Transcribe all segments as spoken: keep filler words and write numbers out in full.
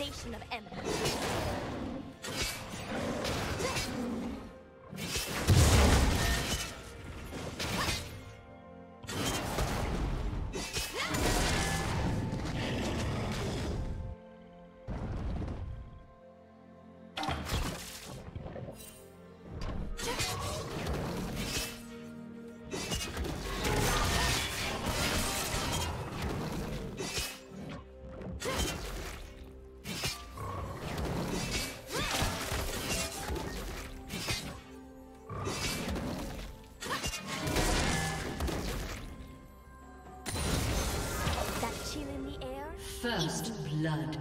devastation of enemies. First blood.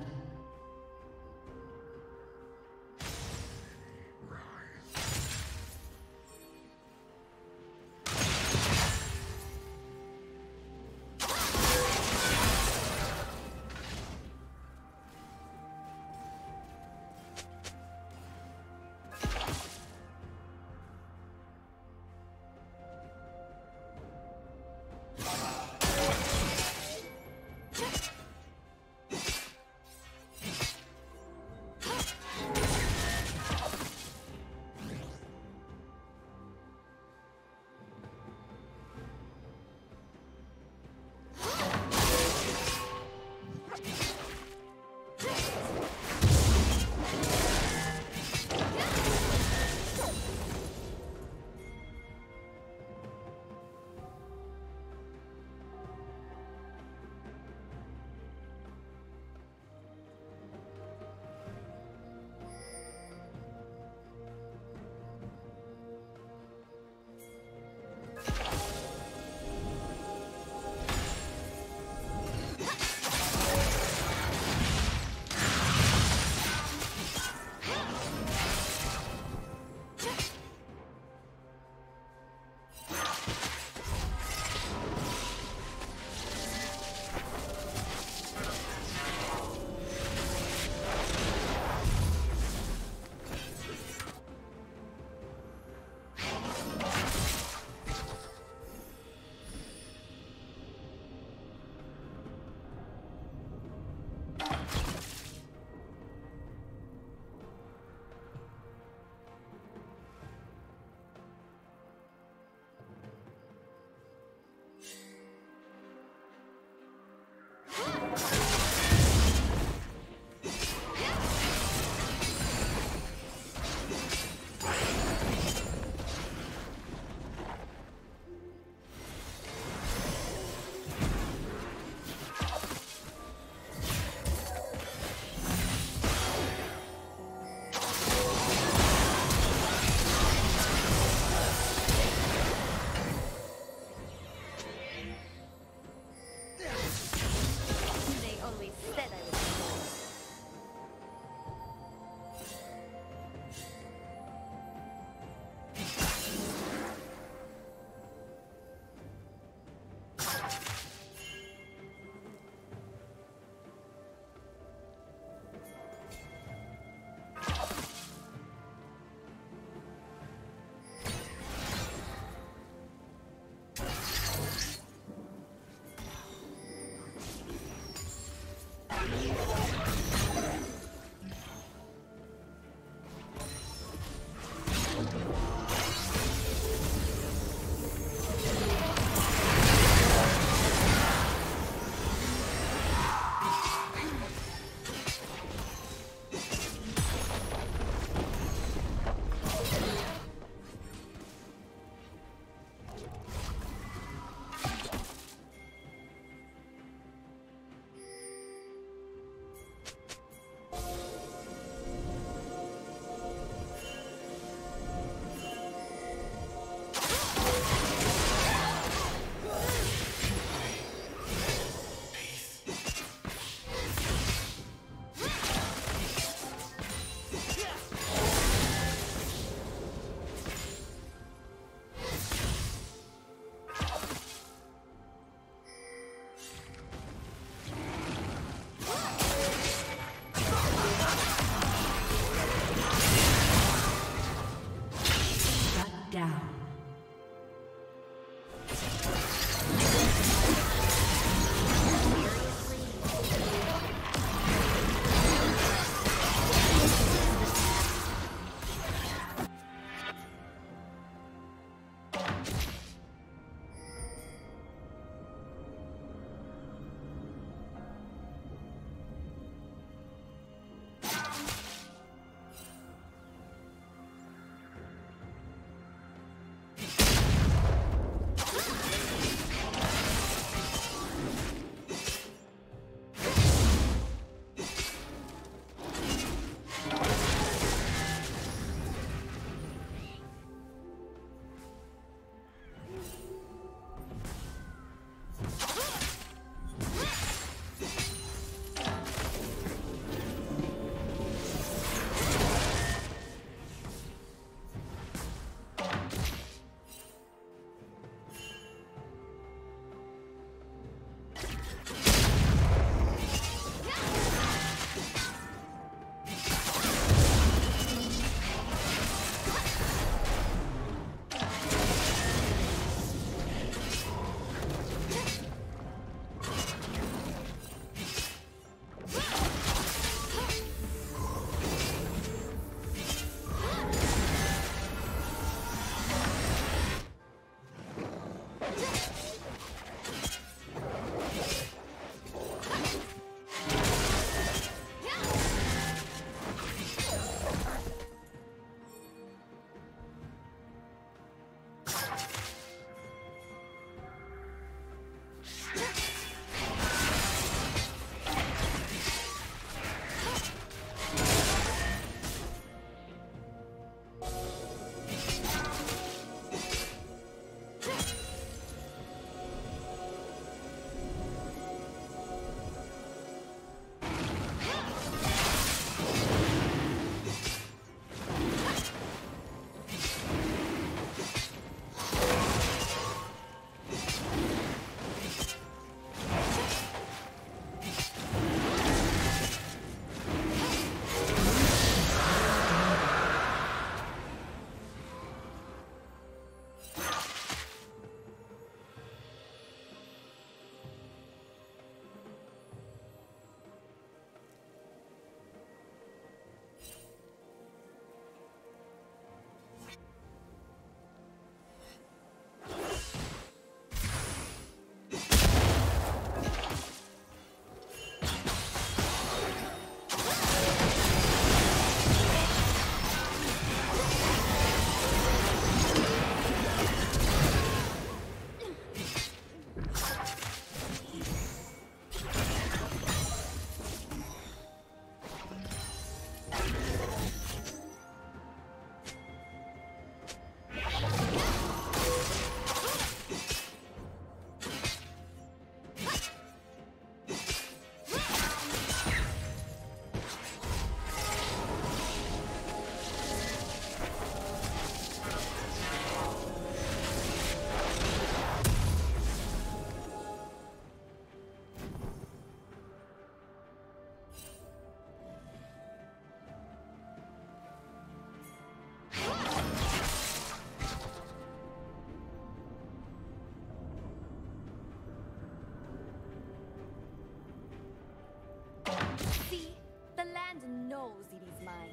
knows it is mine.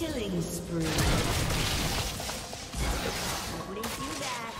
Killing spree. Nobody do that.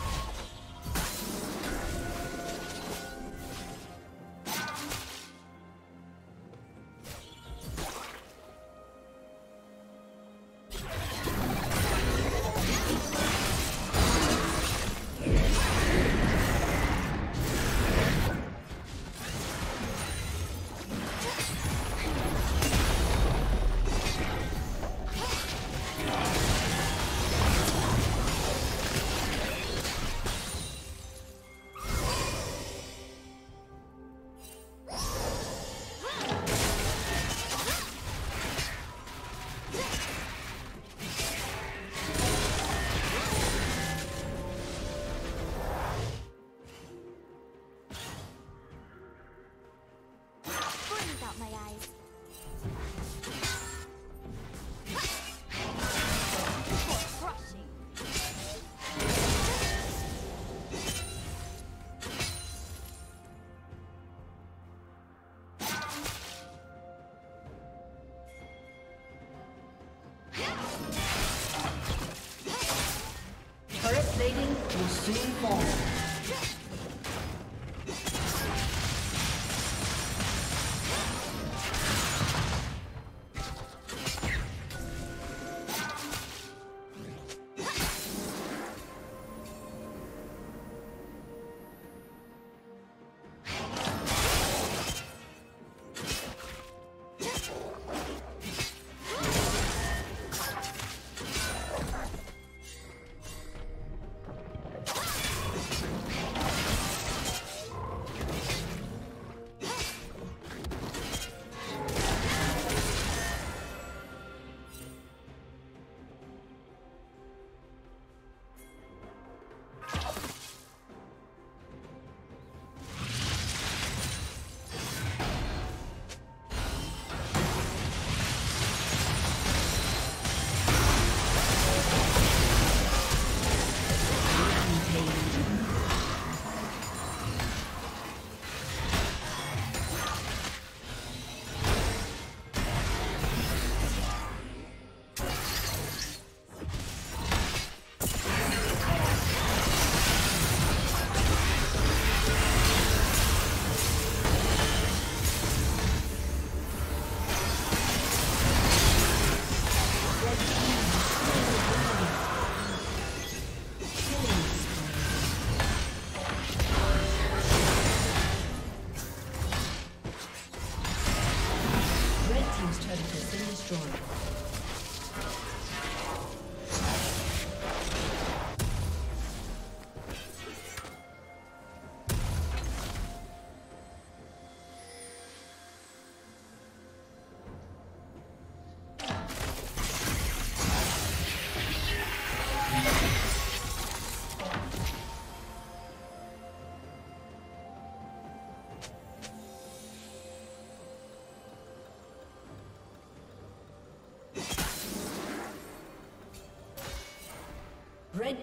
Red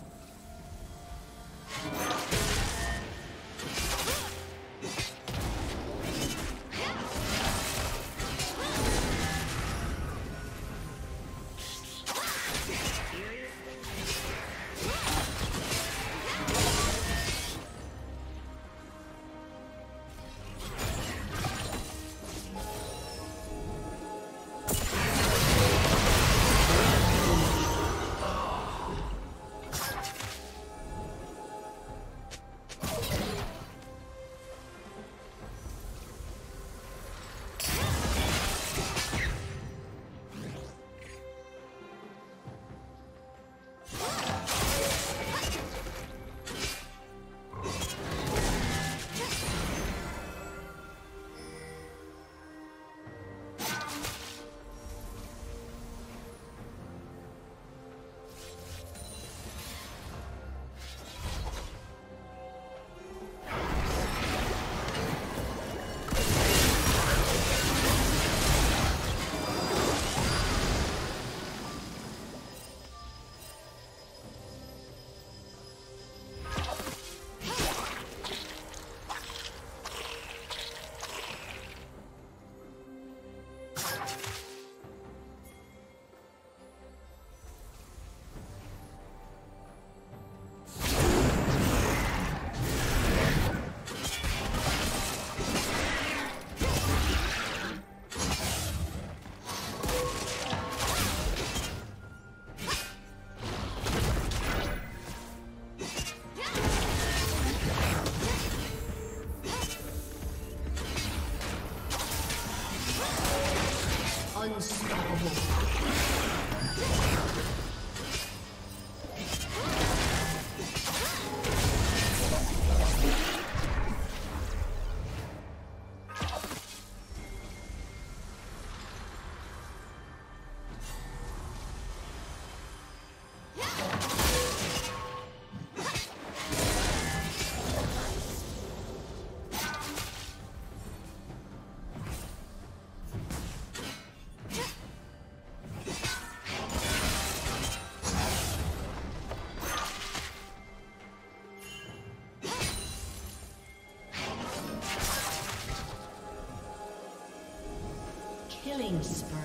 Unstoppable. Killing spree.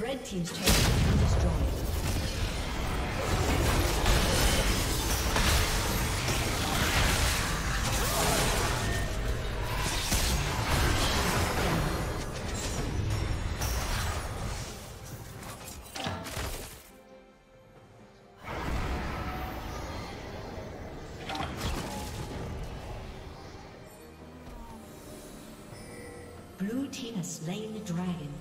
Red team's turret has been destroyed. Blue team has slain the dragon.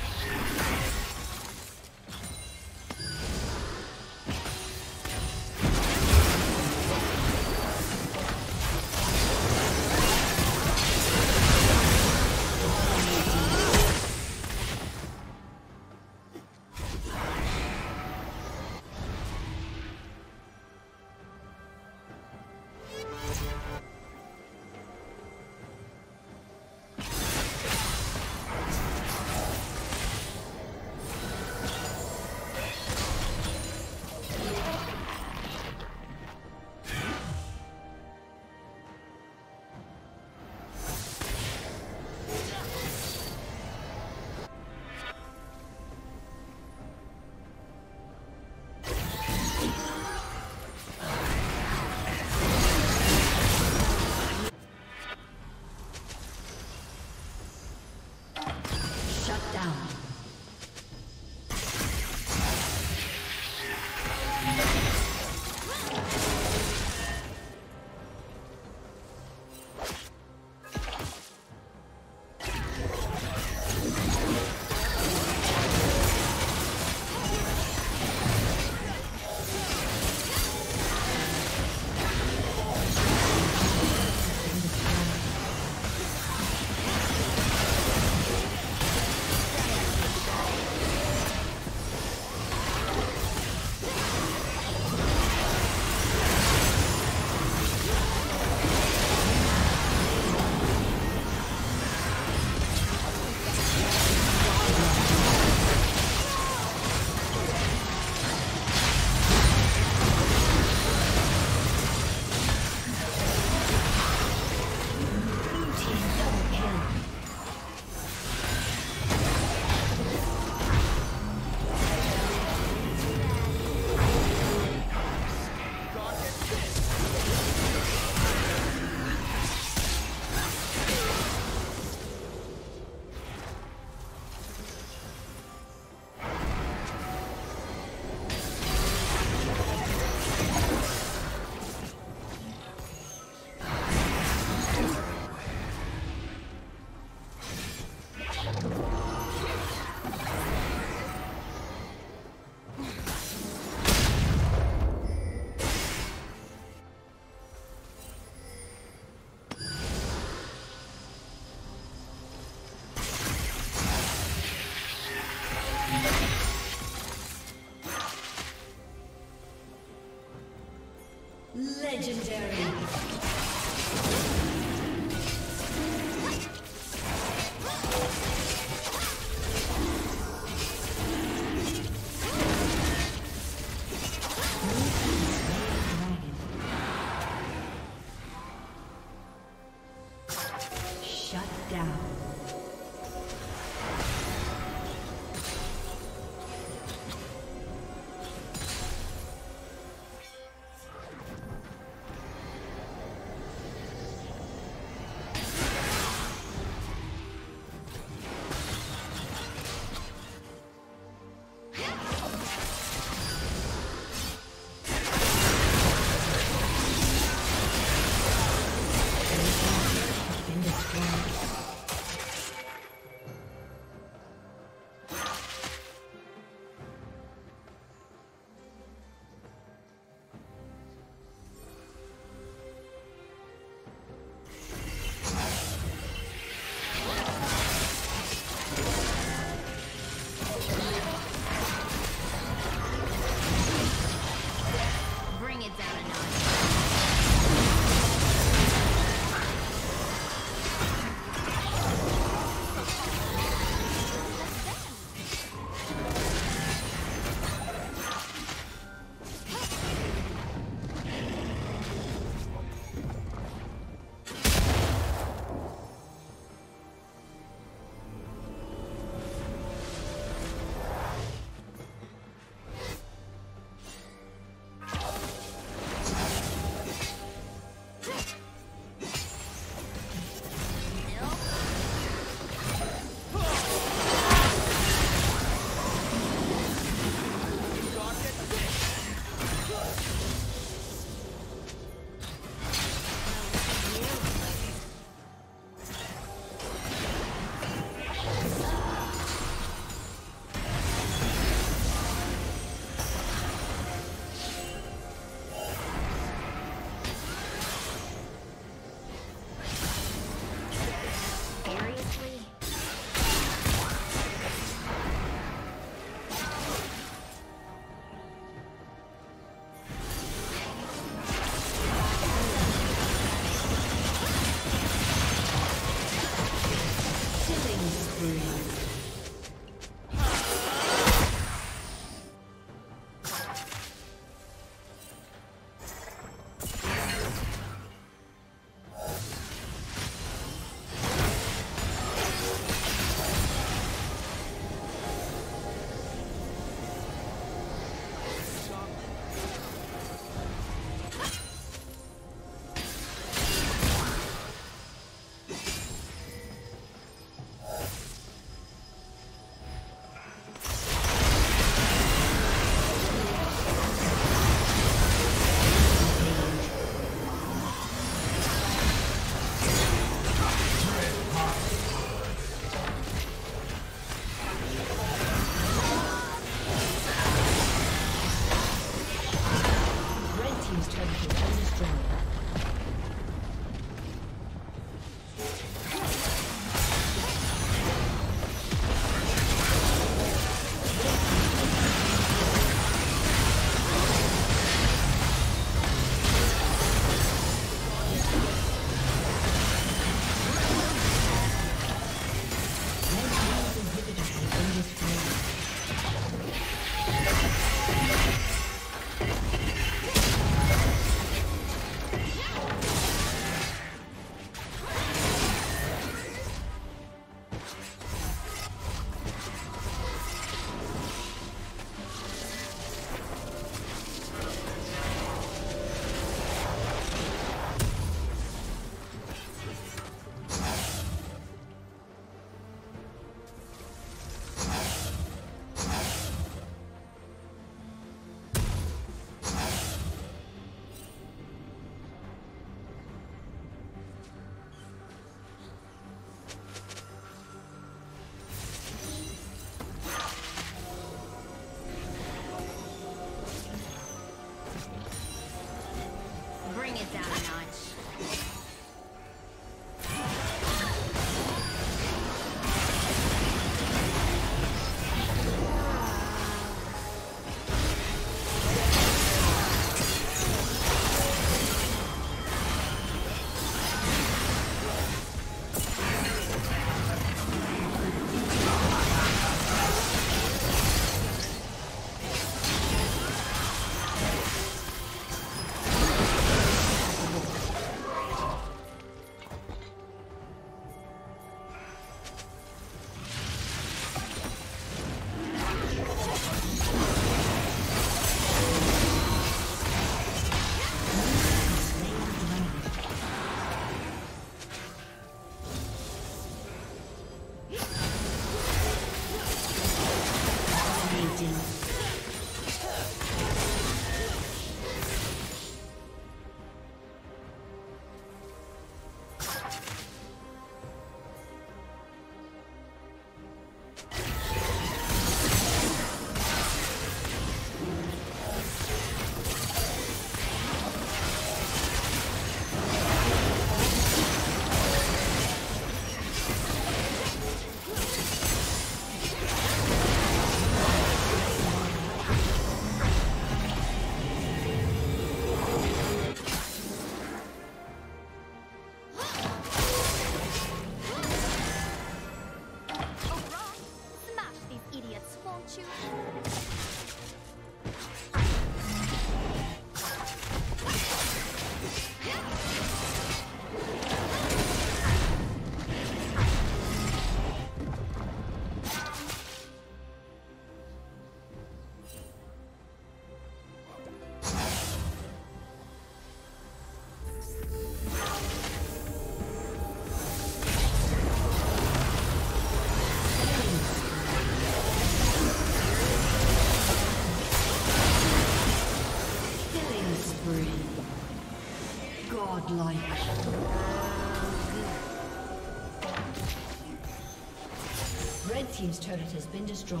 Red team's turret has been destroyed.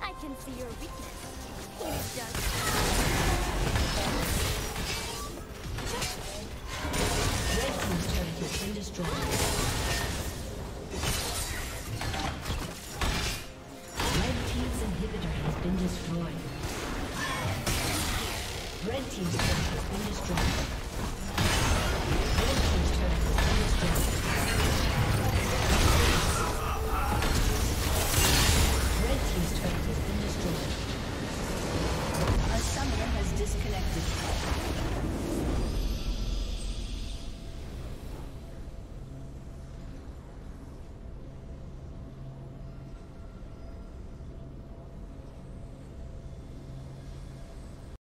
I can see your weakness. It is just... Red team's turret has been destroyed. Red team's inhibitor has been destroyed. Red team's turret has been destroyed.